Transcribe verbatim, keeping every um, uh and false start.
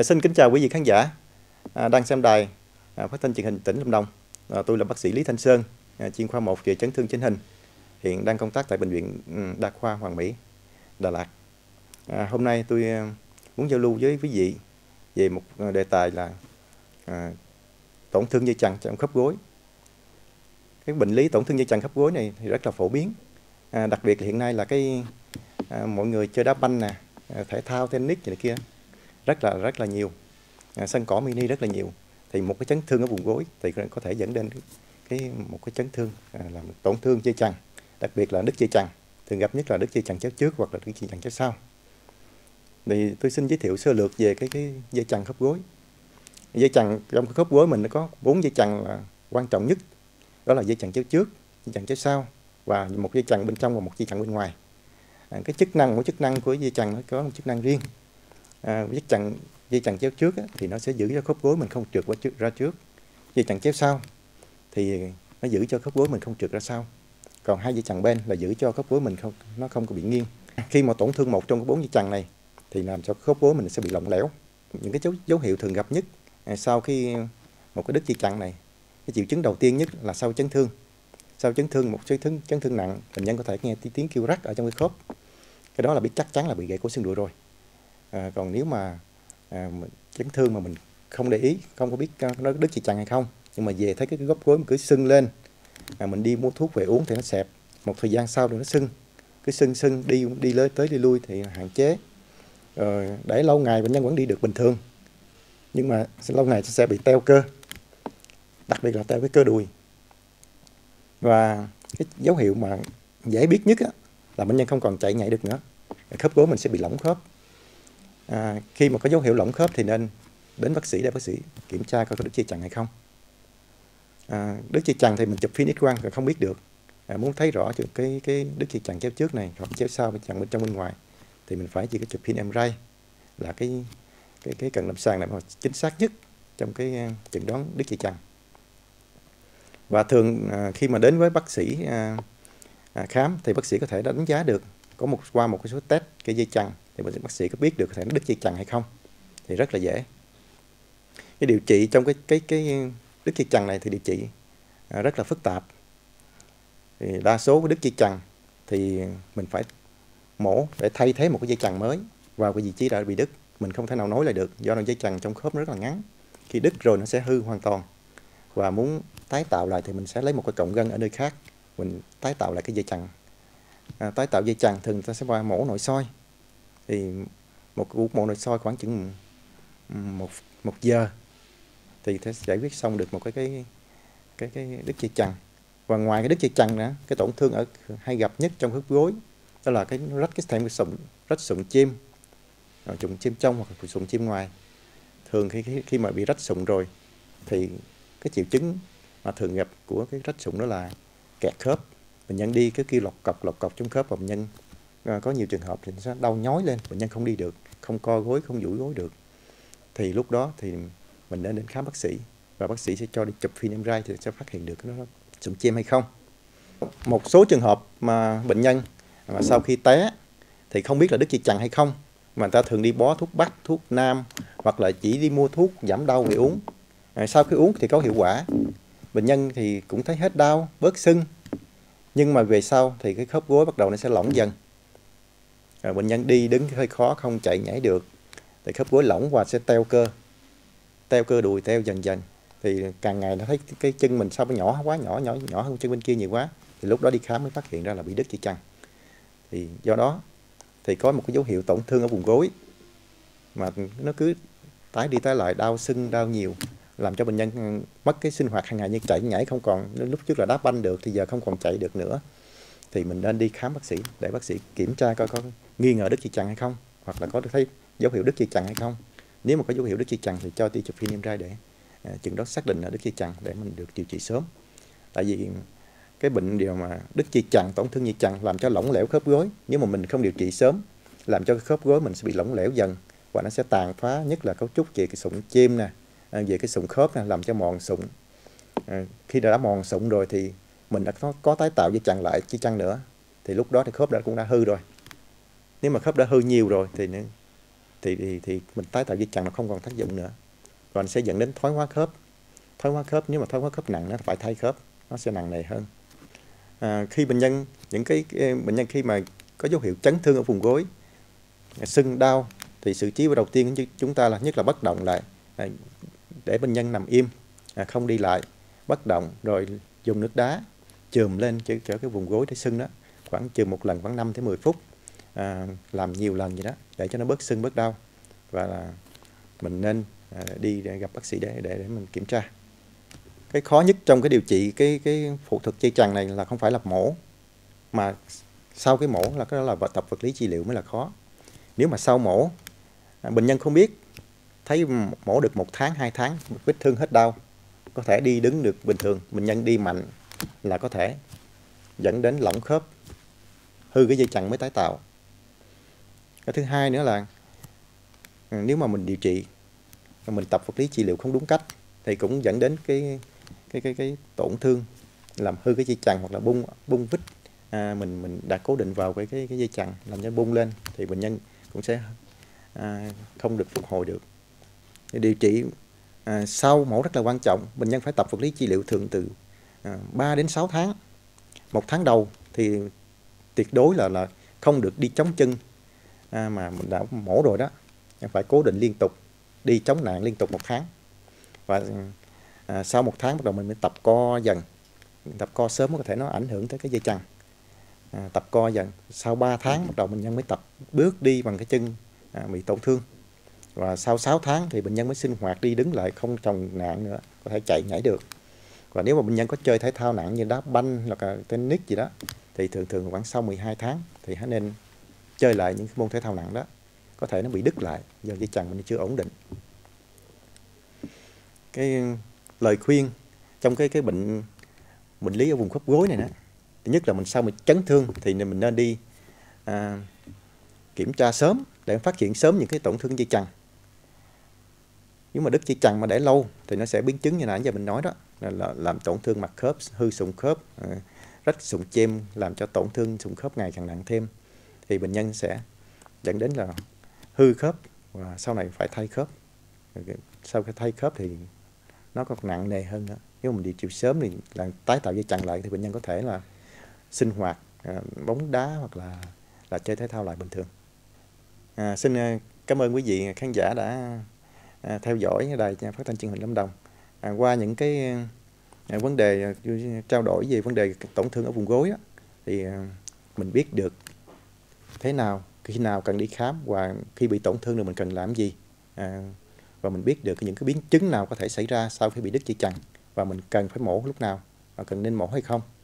Dạ, xin kính chào quý vị khán giả à, đang xem đài à, phát thanh truyền hình tỉnh Lâm Đồng. À, tôi là bác sĩ Lý Thanh Sơn, à, chuyên khoa một về chấn thương chỉnh hình, hiện đang công tác tại bệnh viện Đa khoa Hoàng Mỹ, Đà Lạt. À, hôm nay tôi muốn giao lưu với quý vị về một đề tài là à, tổn thương dây chằng trong khớp gối. Cái bệnh lý tổn thương dây chằng khớp gối này thì rất là phổ biến, à, đặc biệt hiện nay là cái à, mọi người chơi đá banh nè, à, thể thao tennis này kia rất là rất là nhiều, à, sân cỏ mini rất là nhiều, thì một cái chấn thương ở vùng gối thì có thể dẫn đến cái một cái chấn thương à, làm tổn thương dây chằng, đặc biệt là đứt dây chằng, thường gặp nhất là đứt dây chằng chéo trước hoặc là đứt dây chằng chéo sau. Thì tôi xin giới thiệu sơ lược về cái cái dây chằng khớp gối. Dây chằng trong cái khớp gối mình nó có bốn dây chằng là quan trọng nhất, đó là dây chằng chéo trước, dây chằng chéo sau và một dây chằng bên trong và một dây chằng bên ngoài. À, cái chức năng của chức năng của dây chằng nó có một chức năng riêng. À, dây chằng dây chằng chéo trước á, thì nó sẽ giữ cho khớp gối mình không trượt qua trước, ra trước. Dây chằng chéo sau thì nó giữ cho khớp gối mình không trượt ra sau. Còn hai dây chằng bên là giữ cho khớp gối mình không nó không có bị nghiêng. Khi mà tổn thương một trong bốn dây chằng này thì làm cho khớp gối mình sẽ bị lỏng lẻo. Những cái dấu, dấu hiệu thường gặp nhất à, sau khi một cái đứt dây chằng này, cái triệu chứng đầu tiên nhất là sau chấn thương. Sau chấn thương một chấn thương chấn thương nặng, bệnh nhân có thể nghe tiếng kêu rắc ở trong cái khớp. Cái đó là biết chắc chắn là bị gãy cổ xương đùi rồi. À, còn nếu mà à, chấn thương mà mình không để ý, không có biết nó đứt dây chằng hay không, nhưng mà về thấy cái góc gối mình cứ sưng lên, à, mình đi mua thuốc về uống thì nó xẹp, một thời gian sau thì nó sưng, cứ sưng sưng đi đi tới tới đi lui thì hạn chế, rồi à, để lâu ngày bệnh nhân vẫn đi được bình thường, nhưng mà lâu ngày sẽ bị teo cơ, đặc biệt là teo cái cơ đùi. Và cái dấu hiệu mà dễ biết nhất á, là bệnh nhân không còn chạy nhảy được nữa, khớp gối mình sẽ bị lỏng khớp. À, khi mà có dấu hiệu lỏng khớp thì nên đến bác sĩ để bác sĩ kiểm tra coi có đứt dây chằng hay không. À, đứt dây chằng thì mình chụp phim X quang còn không biết được. À, muốn thấy rõ được cái cái đứt dây chằng chéo trước này hoặc chéo sau, bên chằng bên trong bên ngoài thì mình phải chỉ có chụp phim em rờ i là cái cái cái cận lâm sàng này mà chính xác nhất trong cái chẩn đoán đứt dây chằng. Và thường à, khi mà đến với bác sĩ à, à, khám thì bác sĩ có thể đánh giá được có một qua một cái số test cái dây chằng. Thì bác sĩ có biết được có thể nó đứt dây chằng hay không thì rất là dễ. Cái điều trị trong cái cái cái đứt dây chằng này thì điều trị à, rất là phức tạp. Thì đa số cái đứt dây chằng thì mình phải mổ để thay thế một cái dây chằng mới vào cái vị trí đã bị đứt, mình không thể nào nối lại được do là dây chằng trong khớp nó rất là ngắn, khi đứt rồi nó sẽ hư hoàn toàn, và muốn tái tạo lại thì mình sẽ lấy một cái cọng gân ở nơi khác mình tái tạo lại cái dây chằng. À, tái tạo dây chằng thường ta sẽ qua mổ nội soi. Thì một cuộc mổ nội soi khoảng chừng một, một giờ thì sẽ giải quyết xong được một cái cái cái, cái đứt dây chằng. Và ngoài cái đứt dây chằng nữa, cái tổn thương ở hay gặp nhất trong khớp gối đó là cái rách cái thèm cái sụn, rách sụn chim, sụn chim trong hoặc là sụn chim ngoài. Thường khi khi mà bị rách sụn rồi thì cái triệu chứng mà thường gặp của cái rách sụn đó là kẹt khớp, bệnh nhân đi cứ kêu lọc cọc lọc cọc trong khớp, và bệnh nhân có nhiều trường hợp thì nó đau nhói lên, bệnh nhân không đi được, không co gối, không duỗi gối được. Thì lúc đó thì mình nên đến khám bác sĩ, và bác sĩ sẽ cho đi chụp phim em rờ i thì sẽ phát hiện được nó sụn chêm hay không. Một số trường hợp mà bệnh nhân mà sau khi té thì không biết là đứt dây chằng hay không, mà người ta thường đi bó thuốc bắc, thuốc nam, hoặc là chỉ đi mua thuốc giảm đau để uống. À, sau khi uống thì có hiệu quả, bệnh nhân thì cũng thấy hết đau, bớt sưng, nhưng mà về sau thì cái khớp gối bắt đầu nó sẽ lỏng dần. À, bệnh nhân đi đứng hơi khó, không chạy nhảy được, thì khớp gối lỏng và sẽ teo cơ, teo cơ đùi, teo dần dần. Thì càng ngày nó thấy cái chân mình sao nó nhỏ quá, nhỏ nhỏ nhỏ hơn chân bên kia nhiều quá, thì lúc đó đi khám mới phát hiện ra là bị đứt dây chằng. Thì do đó thì có một cái dấu hiệu tổn thương ở vùng gối mà nó cứ tái đi tái lại, đau sưng, đau nhiều, làm cho bệnh nhân mất cái sinh hoạt hàng ngày như chạy nhảy không còn, lúc trước là đá banh được thì giờ không còn chạy được nữa. Thì mình nên đi khám bác sĩ để bác sĩ kiểm tra coi có nghi ngờ đứt dây chằng hay không, hoặc là có thấy dấu hiệu đứt dây chằng hay không. Nếu mà có dấu hiệu đứt dây chằng thì cho đi chụp phim em rờ i để chừng đó xác định là đứt dây chằng để mình được điều trị sớm. Tại vì cái bệnh điều mà đứt dây chằng, tổn thương dây chằng làm cho lỏng lẻo khớp gối, nếu mà mình không điều trị sớm làm cho khớp gối mình sẽ bị lỏng lẻo dần, và nó sẽ tàn phá nhất là cấu trúc về cái sụn chim nè, về cái sụn khớp nè, làm cho mòn sụn. À, khi đã, đã mòn sụn rồi thì mình đã có, có tái tạo dây chằng lại dây chằng nữa thì lúc đó thì khớp đã cũng đã hư rồi. Nếu mà khớp đã hư nhiều rồi thì thì, thì thì mình tái tạo dây chằng nó không còn tác dụng nữa, và nó sẽ dẫn đến thoái hóa khớp. Thoái hóa khớp, nếu mà thoái hóa khớp nặng nó phải thay khớp, nó sẽ nặng nề hơn. À, khi bệnh nhân những cái bệnh nhân khi mà có dấu hiệu chấn thương ở vùng gối, sưng đau, thì sự trí đầu tiên của chúng ta là nhất là bất động lại, để bệnh nhân nằm im, không đi lại, bất động, rồi dùng nước đá chườm lên chữa cái vùng gối để sưng đó, khoảng chườm một lần khoảng năm tới mười phút, à, làm nhiều lần vậy đó để cho nó bớt sưng bớt đau, và là mình nên à, đi để gặp bác sĩ để, để để mình kiểm tra. Cái khó nhất trong cái điều trị cái cái phẫu thuật dây chằng này là không phải là mổ, mà sau cái mổ là cái đó là tập vật lý trị liệu mới là khó. Nếu mà sau mổ à, bệnh nhân không biết, thấy mổ được một tháng hai tháng vết thương hết đau, có thể đi đứng được bình thường, bệnh nhân đi mạnh là có thể dẫn đến lỏng khớp, hư cái dây chằng mới tái tạo. Cái thứ hai nữa là nếu mà mình điều trị, mình tập vật lý trị liệu không đúng cách thì cũng dẫn đến cái cái cái, cái tổn thương, làm hư cái dây chằng hoặc là bung bung vít, à, mình mình đã cố định vào cái cái, cái dây chằng, làm cho bung lên thì bệnh nhân cũng sẽ à, không được phục hồi được. Điều trị à, sau mổ rất là quan trọng, bệnh nhân phải tập vật lý trị liệu thường từ à, ba đến sáu tháng. Một tháng đầu thì tuyệt đối là là không được đi chống chân, à, mà mình đã mổ rồi đó, phải cố định liên tục, đi chống nạn liên tục một tháng. Và à, sau một tháng bắt đầu mình mới tập co dần, tập co sớm có thể nó ảnh hưởng tới cái dây chằng. À, tập co dần, sau ba tháng bắt đầu bệnh nhân mới tập bước đi bằng cái chân à, bị tổn thương. Và sau sáu tháng thì bệnh nhân mới sinh hoạt đi đứng lại, không trồng nạn nữa, có thể chạy nhảy được. Và nếu mà bệnh nhân có chơi thể thao nặng như đá banh hoặc là tennis gì đó, thì thường thường khoảng sau mười hai tháng thì hãy nên chơi lại những môn thể thao nặng đó. Có thể nó bị đứt lại do dây chằng mình chưa ổn định. Cái lời khuyên trong cái cái bệnh bệnh lý ở vùng khớp gối này đó, thứ nhất là mình sau mình chấn thương thì mình nên đi à, kiểm tra sớm để phát hiện sớm những cái tổn thương dây chằng. Nếu mà đứt dây chằng mà để lâu thì nó sẽ biến chứng như nãy giờ mình nói đó, là làm tổn thương mặt khớp, hư sụn khớp, rách sụn chêm, làm cho tổn thương sụn khớp ngày càng nặng thêm, thì bệnh nhân sẽ dẫn đến là hư khớp và sau này phải thay khớp. Sau cái thay khớp thì nó còn nặng nề hơn nữa. Nếu mình điều trị sớm thì là tái tạo dây chằng lại thì bệnh nhân có thể là sinh hoạt bóng đá hoặc là là chơi thể thao lại bình thường. À, xin cảm ơn quý vị khán giả đã theo dõi đài phát thanh truyền hình Lâm Đồng. À, qua những cái à, vấn đề trao đổi về vấn đề tổn thương ở vùng gối đó, thì à, mình biết được thế nào, khi nào cần đi khám và khi bị tổn thương thì mình cần làm gì, à, và mình biết được những cái biến chứng nào có thể xảy ra sau khi bị đứt dây chằng, và mình cần phải mổ lúc nào và cần nên mổ hay không.